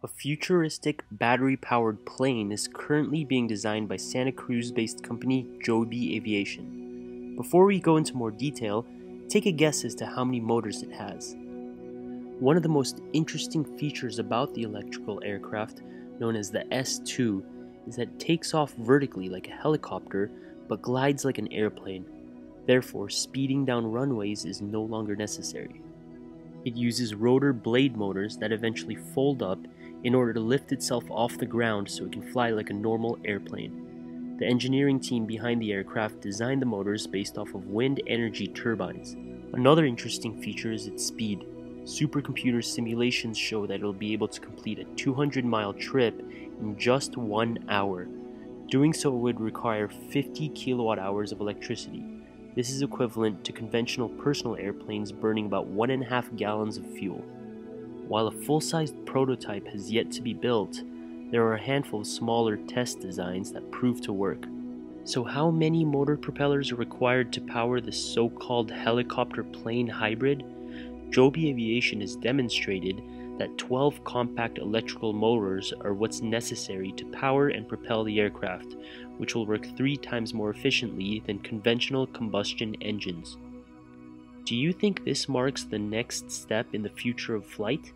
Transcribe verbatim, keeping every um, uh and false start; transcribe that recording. A futuristic battery-powered plane is currently being designed by Santa Cruz-based company Joby Aviation. Before we go into more detail, take a guess as to how many motors it has. One of the most interesting features about the electrical aircraft, known as the S two, is that it takes off vertically like a helicopter, but glides like an airplane. Therefore, speeding down runways is no longer necessary. It uses rotor blade motors that eventually fold up in order to lift itself off the ground so it can fly like a normal airplane. The engineering team behind the aircraft designed the motors based off of wind energy turbines. Another interesting feature is its speed. Supercomputer simulations show that it will be able to complete a two hundred mile trip in just one hour. Doing so would require fifty kilowatt hours of electricity. This is equivalent to conventional personal airplanes burning about one and a half gallons of fuel. While a full-sized prototype has yet to be built, there are a handful of smaller test designs that prove to work. So how many motor propellers are required to power this so-called helicopter plane hybrid? Joby Aviation has demonstrated that twelve compact electrical motors are what's necessary to power and propel the aircraft, which will work three times more efficiently than conventional combustion engines. Do you think this marks the next step in the future of flight?